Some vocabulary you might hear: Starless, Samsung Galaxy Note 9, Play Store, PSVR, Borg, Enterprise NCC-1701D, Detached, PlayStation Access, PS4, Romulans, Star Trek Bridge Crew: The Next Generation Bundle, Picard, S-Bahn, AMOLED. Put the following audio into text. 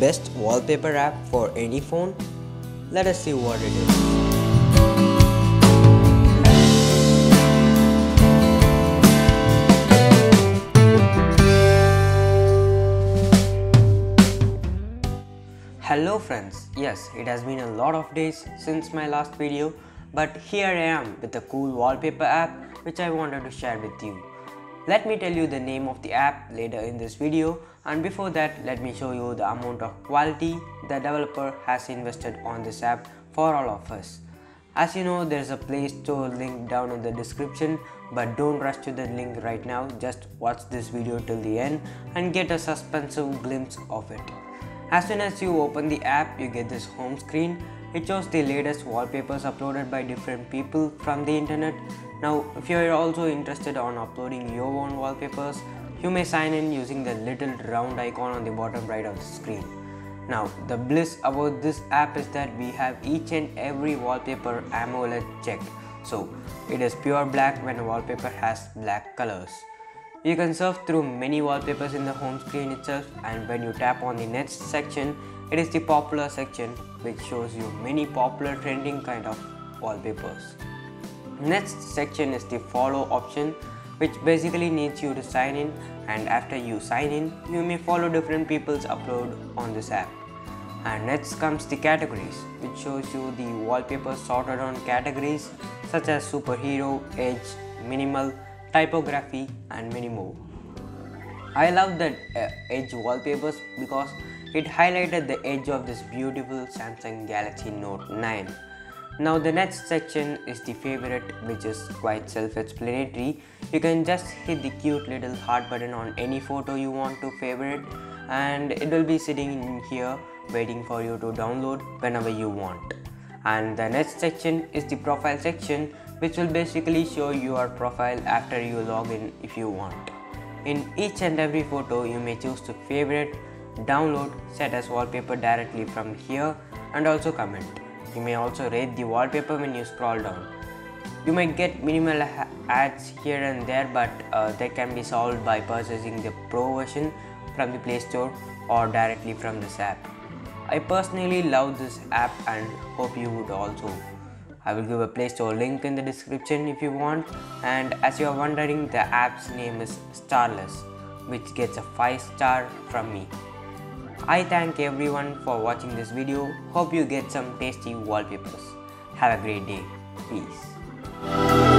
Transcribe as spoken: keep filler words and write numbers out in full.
best wallpaper app for any phone? Let us see what it is. Hello friends, yes, it has been a lot of days since my last video, but here I am with a cool wallpaper app which I wanted to share with you. Let me tell you the name of the app later in this video, and before that let me show you the amount of quality the developer has invested on this app for all of us. As you know, there is a Play Store link down in the description, but don't rush to the link right now, just watch this video till the end and get a suspensive glimpse of it. As soon as you open the app, you get this home screen. It shows the latest wallpapers uploaded by different people from the internet. Now, if you are also interested on uploading your own wallpapers, you may sign in using the little round icon on the bottom right of the screen. Now, the bliss about this app is that we have each and every wallpaper AMOLED checked. So, it is pure black when a wallpaper has black colors. You can surf through many wallpapers in the home screen itself, and when you tap on the next section, it is the popular section which shows you many popular trending kind of wallpapers. Next section is the follow option, which basically needs you to sign in, and after you sign in, you may follow different people's upload on this app. And next comes the categories, which shows you the wallpapers sorted on categories such as superhero, edge, minimal, typography, and many more. I love the uh, edge wallpapers because it highlighted the edge of this beautiful Samsung Galaxy Note nine. Now the next section is the favorite, which is quite self-explanatory. You can just hit the cute little heart button on any photo you want to favorite, and it will be sitting in here waiting for you to download whenever you want. And the next section is the profile section, which will basically show your profile after you log in if you want. In each and every photo, you may choose to favorite, download, set as wallpaper directly from here, and also comment. You may also rate the wallpaper when you scroll down. You may get minimal ads here and there, but uh, they can be solved by purchasing the Pro version from the Play Store or directly from this app. I personally love this app and hope you would also. I will give a Play Store link in the description if you want, and as you are wondering, the app's name is Starless, which gets a five star from me. I thank everyone for watching this video. Hope you get some tasty wallpapers. Have a great day. Peace.